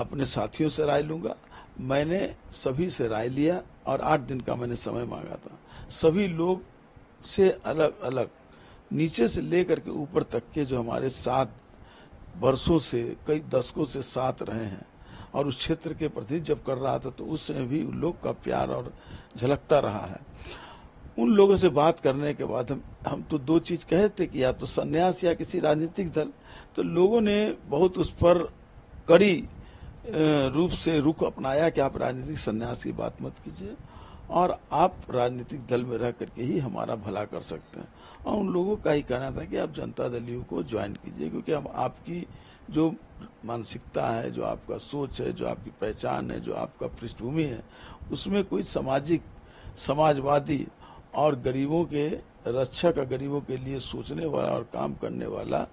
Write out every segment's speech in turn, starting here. अपने साथियों से राय लूंगा। मैंने सभी से राय लिया और 8 दिन का मैंने समय मांगा था। सभी लोग से अलग अलग, नीचे से लेकर के ऊपर तक के जो हमारे साथ वर्षों से, कई दशकों से साथ रहे हैं और उस क्षेत्र के प्रति जब कर रहा था तो उसमें भी उन लोग का प्यार और झलकता रहा है। उन लोगों से बात करने के बाद हम तो 2 चीज कहे थे कि या तो संन्यास या किसी राजनीतिक दल, तो लोगों ने बहुत उस पर कड़ी रूप से रुख अपनाया कि आप राजनीतिक संन्यास की बात मत कीजिए और आप राजनीतिक दल में रह करके ही हमारा भला कर सकते हैं। और उन लोगों का ही कहना था कि आप जनता दल यू को ज्वाइन कीजिए, क्योंकि हम आपकी जो मानसिकता है, जो आपका सोच है, जो आपकी पहचान है, जो आपका पृष्ठभूमि है, उसमें कोई सामाजिक, समाजवादी और गरीबों के रक्षा का, गरीबों के लिए सोचने वाला और काम करने वाला,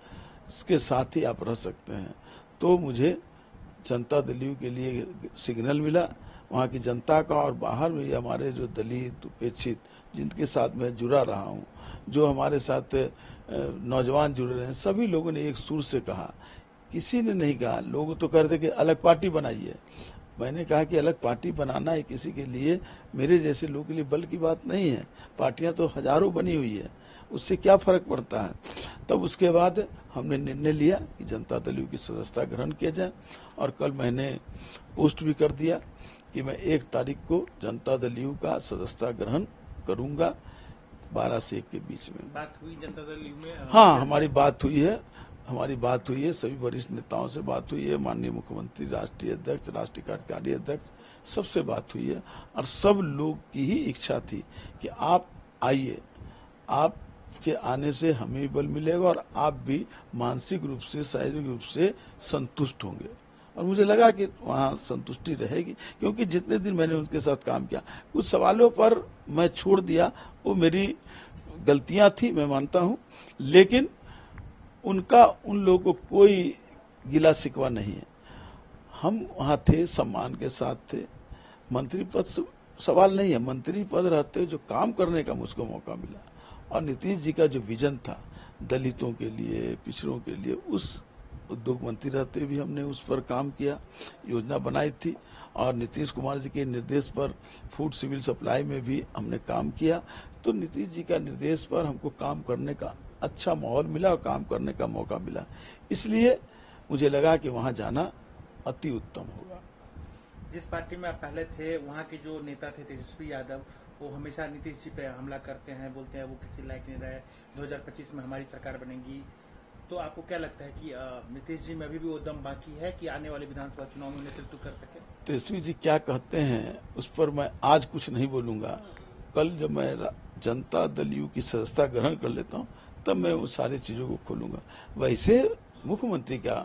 इसके साथ ही आप रह सकते हैं। तो मुझे जनता दल यू के लिए सिग्नल मिला वहाँ की जनता का, और बाहर में हमारे जो दलित, उपेक्षित, जिनके साथ मैं जुड़ा रहा हूँ, जो हमारे साथ नौजवान जुड़े रहे हैं, सभी लोगों ने एक सुर से कहा। किसी ने नहीं कहा, लोग तो कहते कि अलग पार्टी बनाइए। मैंने कहा कि अलग पार्टी बनाना है किसी के लिए, मेरे जैसे लोगों के लिए बल की बात नहीं है। पार्टियां तो हजारों बनी हुई है, उससे क्या फर्क पड़ता है। तब उसके बाद हमने निर्णय लिया कि जनता दल यू की सदस्यता ग्रहण किया जाए, और कल मैंने पोस्ट भी कर दिया कि मैं 1 तारीख को जनता दल यू का सदस्यता ग्रहण करूंगा, 12 से 1 के बीच में। बात हुई जनता दल यू में? हाँ, हमारी बात हुई है, हमारी बात हुई है, सभी वरिष्ठ नेताओं से बात हुई है, माननीय मुख्यमंत्री, राष्ट्रीय अध्यक्ष, राष्ट्रीय कार्यकारी अध्यक्ष, सबसे बात हुई है। और सब लोग की ही इच्छा थी कि आप आइए, आपके आने से हमें भी बल मिलेगा और आप भी मानसिक रूप से, शारीरिक रूप से संतुष्ट होंगे। और मुझे लगा कि वहाँ संतुष्टि रहेगी, क्योंकि जितने दिन मैंने उनके साथ काम किया, कुछ सवालों पर मैं छोड़ दिया, वो मेरी गलतियाँ थी, मैं मानता हूँ, लेकिन उनका, उन लोगों को कोई गिला शिकवा नहीं है। हम वहाँ थे, सम्मान के साथ थे। मंत्री पद सवाल नहीं है, मंत्री पद रहते जो काम करने का मुझको मौका मिला, और नीतीश जी का जो विजन था दलितों के लिए, पिछड़ों के लिए, उस उद्योग मंत्री रहते भी हमने उस पर काम किया, योजना बनाई थी, और नीतीश कुमार जी के निर्देश पर फूड सिविल सप्लाई में भी हमने काम किया। तो नीतीश जी का निर्देश पर हमको काम करने का अच्छा माहौल मिला और काम करने का मौका मिला, इसलिए मुझे लगा कि वहाँ जाना अति उत्तम होगा। जिस पार्टी में आप पहले थे, वहाँ के जो नेता थे तेजस्वी यादव, वो हमेशा नीतीश जी पे हमला करते हैं, बोलते हैं वो किसी लायक नहीं रहे, 2025 में हमारी सरकार बनेगी। तो आपको क्या लगता है कि नीतीश जी में अभी भी वो दम बाकी है कि आने वाले विधानसभा चुनाव में नेतृत्व कर सके? तेजस्वी जी क्या कहते हैं उस पर मैं आज कुछ नहीं बोलूँगा। कल जब मैं जनता दल यू की सदस्यता ग्रहण कर लेता हूँ तब मैं उन सारी चीज़ों को खोलूंगा। वैसे मुख्यमंत्री का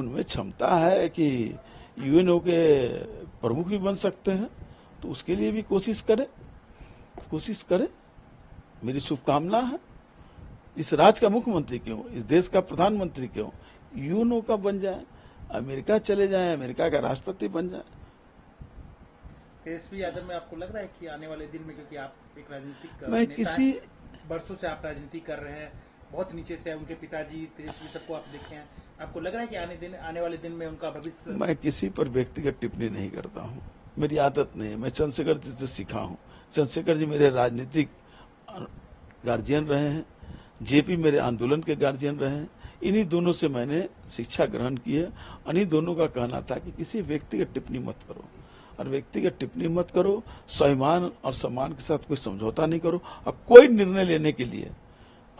उनमें क्षमता है कि यूएनओ के प्रमुख भी बन सकते हैं, तो उसके लिए भी कोशिश करें, कोशिश करें। मेरी शुभकामना है, इस राज्य का मुख्यमंत्री क्यों, इस देश का प्रधानमंत्री क्यों, यूएनओ का बन जाए, अमेरिका चले जाए, अमेरिका का राष्ट्रपति बन जाए। तेजस्वी यादव में आपको लग रहा है कि आने वाले दिन में, क्योंकि आप एक राजनीतिक, मैं किसी बरसों से आप राजनीति कर रहे हैं, बहुत नीचे से उनके पिताजी तेजस्वी, सबको आप देखे हैं, आपको लग रहा है कि आने वाले दिन में उनका भविष्य? मैं किसी पर व्यक्तिगत टिप्पणी नहीं करता हूँ, मेरी आदत नहीं है। मैं चंद्रशेखर जी से सीखा हूँ, चंद्रशेखर जी मेरे राजनीतिक गार्जियन रहे हैं, जेपी मेरे आंदोलन के गार्जियन रहे हैं, इन्हीं दोनों से मैंने शिक्षा ग्रहण की है। इन्हीं दोनों का कहना था कि किसी व्यक्तिगत टिप्पणी मत करो, और व्यक्तिगत टिप्पणी मत करो, स्वाभिमान और सम्मान के साथ कोई समझौता नहीं करो, और कोई निर्णय लेने के लिए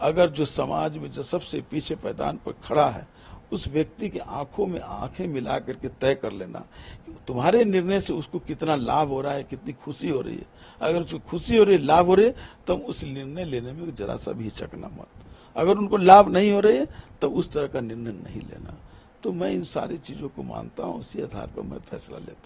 अगर जो समाज में जो सबसे पीछे पायदान पर खड़ा है उस व्यक्ति की आंखों में आंखें मिला करके तय कर लेना कि तुम्हारे निर्णय से उसको कितना लाभ हो रहा है, कितनी खुशी हो रही है। अगर उसको खुशी हो रही है, लाभ हो रही है, तो उस निर्णय लेने में जरा सा भी हिचकना मत। अगर उनको लाभ नहीं हो रही है तो उस तरह का निर्णय नहीं लेना। तो मैं इन सारी चीज़ों को मानता हूँ, उसी आधार पर मैं फैसला लेता हूँ।